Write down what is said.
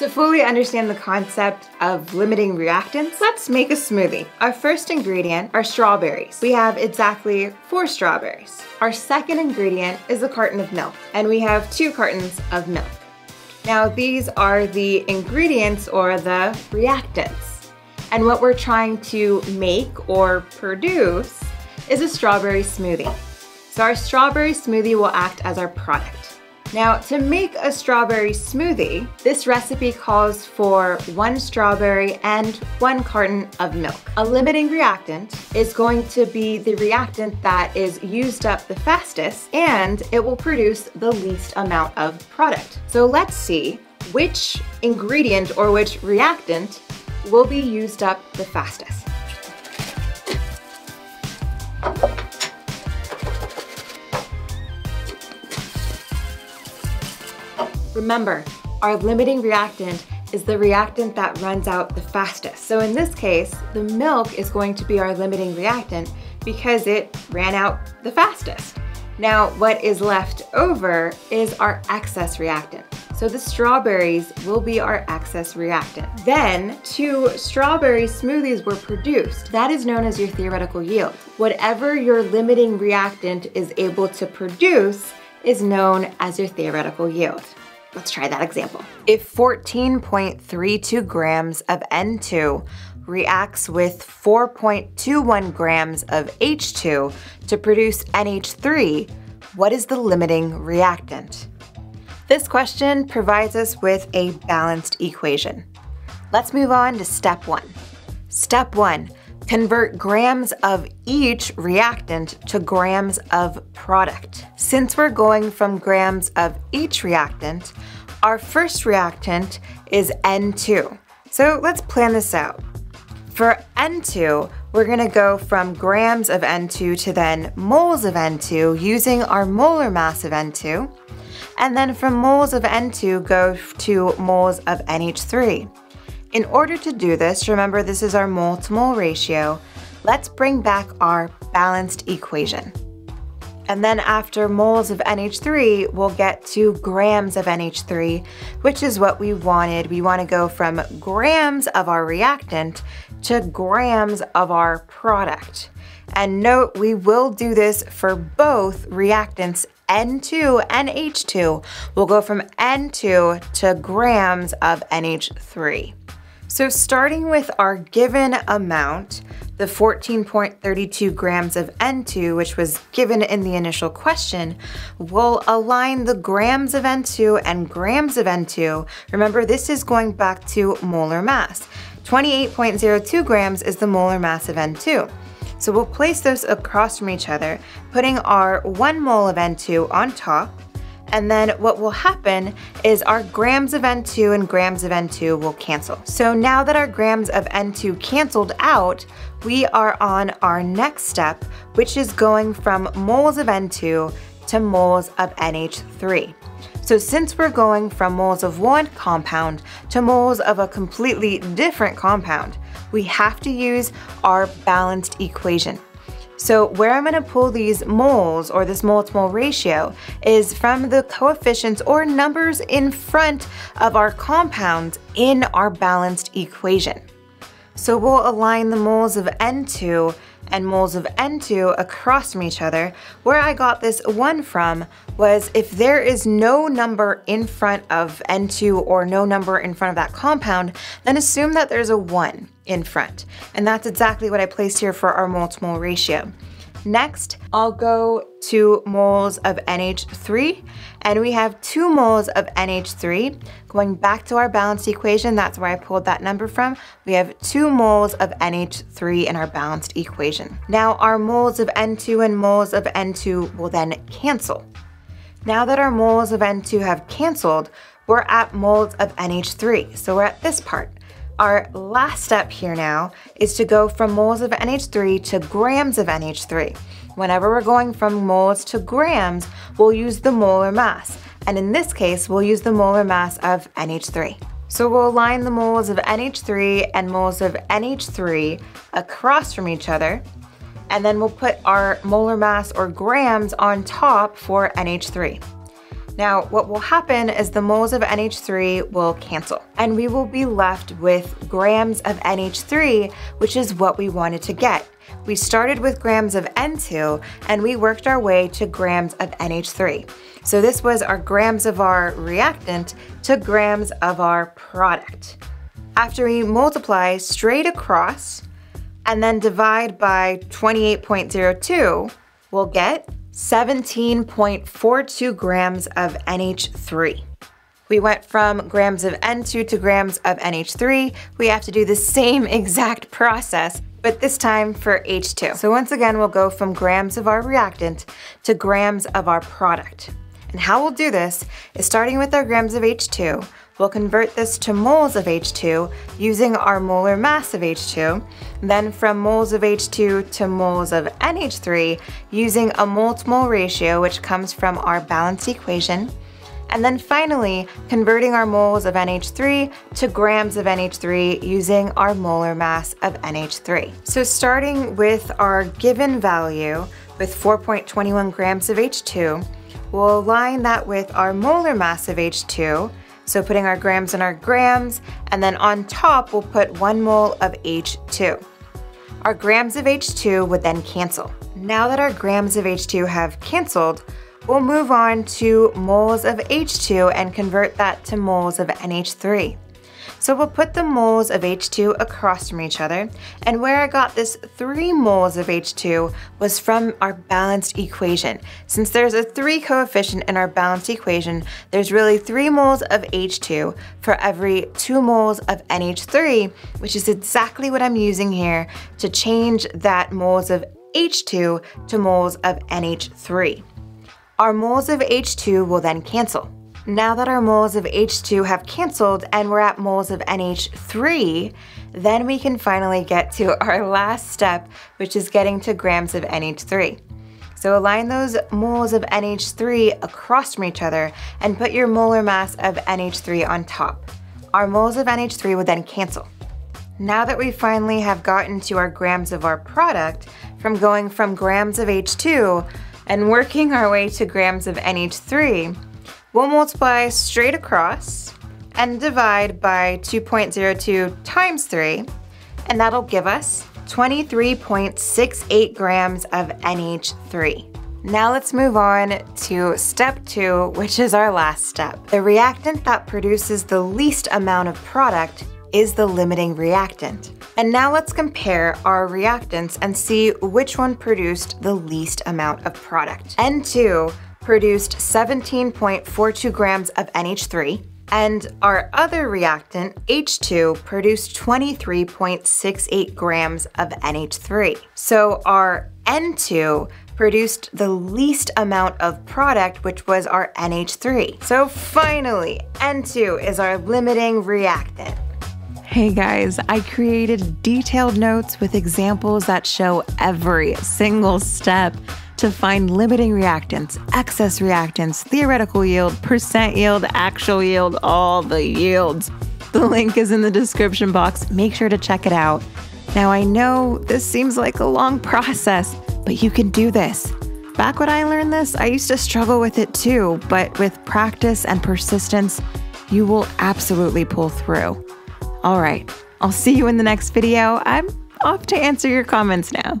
To fully understand the concept of limiting reactants, let's make a smoothie. Our first ingredient are strawberries. We have exactly 4 strawberries. Our second ingredient is a carton of milk, and we have 2 cartons of milk. Now these are the ingredients or the reactants, and what we're trying to make or produce is a strawberry smoothie. So our strawberry smoothie will act as our product. Now, to make a strawberry smoothie, this recipe calls for 1 strawberry and 1 carton of milk. A limiting reactant is going to be the reactant that is used up the fastest, and it will produce the least amount of product. So let's see which ingredient or which reactant will be used up the fastest. Remember, our limiting reactant is the reactant that runs out the fastest. So in this case, the milk is going to be our limiting reactant because it ran out the fastest. Now, what is left over is our excess reactant. So the strawberries will be our excess reactant. Then 2 strawberry smoothies were produced. That is known as your theoretical yield. Whatever your limiting reactant is able to produce is known as your theoretical yield. Let's try that example. If 14.32 grams of N2 reacts with 4.21 grams of H2 to produce NH3, what is the limiting reactant? This question provides us with a balanced equation. Let's move on to step 1. Step 1, convert grams of each reactant to grams of product. Since we're going from grams of each reactant, our first reactant is N2. So let's plan this out. For N2, we're gonna go from grams of N2 to then moles of N2 using our molar mass of N2, and then from moles of N2 go to moles of NH3. In order to do this, remember this is our mole-to-mole ratio, let's bring back our balanced equation. And then after moles of NH3, we'll get to grams of NH3, which is what we wanted. We want to go from grams of our reactant to grams of our product. And note, we will do this for both reactants N2 and H2. We'll go from N2 to grams of NH3. So starting with our given amount, the 14.32 grams of N2, which was given in the initial question, we'll align the grams of N2 and grams of N2. Remember, this is going back to molar mass. 28.02 grams is the molar mass of N2. So we'll place those across from each other, putting our 1 mole of N2 on top. And then what will happen is our grams of N2 and grams of N2 will cancel. So now that our grams of N2 canceled out, we are on our next step, which is going from moles of N2 to moles of NH3. So since we're going from moles of one compound to moles of a completely different compound, we have to use our balanced equation. So where I'm going to pull these moles or this mole-to-mole ratio is from the coefficients or numbers in front of our compounds in our balanced equation. So we'll align the moles of N2 and moles of N2 across from each other. Where I got this 1 from was if there is no number in front of N2 or no number in front of that compound, then assume that there's a 1 in front. And that's exactly what I placed here for our mole-to-mole ratio. Next, I'll go to moles of NH3, and we have 2 moles of NH3. Going back to our balanced equation, that's where I pulled that number from. We have 2 moles of NH3 in our balanced equation. Now our moles of N2 and moles of N2 will then cancel. Now that our moles of N2 have canceled, we're at moles of NH3, so we're at this part. Our last step here now is to go from moles of NH3 to grams of NH3. Whenever we're going from moles to grams, we'll use the molar mass. And in this case, we'll use the molar mass of NH3. So we'll align the moles of NH3 and moles of NH3 across from each other. And then we'll put our molar mass or grams on top for NH3. Now, what will happen is the moles of NH3 will cancel, and we will be left with grams of NH3, which is what we wanted to get. We started with grams of N2, and we worked our way to grams of NH3. So this was our grams of our reactant to grams of our product. After we multiply straight across and then divide by 28.02, we'll get 17.42 grams of NH3. We went from grams of N2 to grams of NH3. We have to do the same exact process, but this time for H2. So once again, we'll go from grams of our reactant to grams of our product. And how we'll do this is starting with our grams of H2, we'll convert this to moles of H2 using our molar mass of H2, then from moles of H2 to moles of NH3 using a mole-to-mole ratio, which comes from our balanced equation, and then finally converting our moles of NH3 to grams of NH3 using our molar mass of NH3. So starting with our given value with 4.21 grams of H2, we'll align that with our molar mass of H2, so putting our grams in our grams, and then on top we'll put 1 mole of H2. Our grams of H2 would then cancel. Now that our grams of H2 have canceled, we'll move on to moles of H2 and convert that to moles of NH3. So we'll put the moles of H2 across from each other, and where I got this 3 moles of H2 was from our balanced equation. Since there's a 3 coefficient in our balanced equation, there's really 3 moles of H2 for every 2 moles of NH3, which is exactly what I'm using here to change that moles of H2 to moles of NH3. Our moles of H2 will then cancel. Now that our moles of H2 have canceled and we're at moles of NH3, then we can finally get to our last step, which is getting to grams of NH3. So align those moles of NH3 across from each other and put your molar mass of NH3 on top. Our moles of NH3 would then cancel. Now that we finally have gotten to our grams of our product, from going from grams of H2 and working our way to grams of NH3, we'll multiply straight across and divide by 2.02 times 3, and that'll give us 23.68 grams of NH3. Now let's move on to step 2, which is our last step. The reactant that produces the least amount of product is the limiting reactant. And now let's compare our reactants and see which one produced the least amount of product. N2 produced 17.42 grams of NH3, and our other reactant, H2, produced 23.68 grams of NH3. So our N2 produced the least amount of product, which was our NH3. So finally, N2 is our limiting reactant. Hey guys, I created detailed notes with examples that show every single step to find limiting reactants, excess reactants, theoretical yield, percent yield, actual yield, all the yields. The link is in the description box. Make sure to check it out. Now, I know this seems like a long process, but you can do this. Back when I learned this, I used to struggle with it too, but with practice and persistence, you will absolutely pull through. All right, I'll see you in the next video. I'm off to answer your comments now.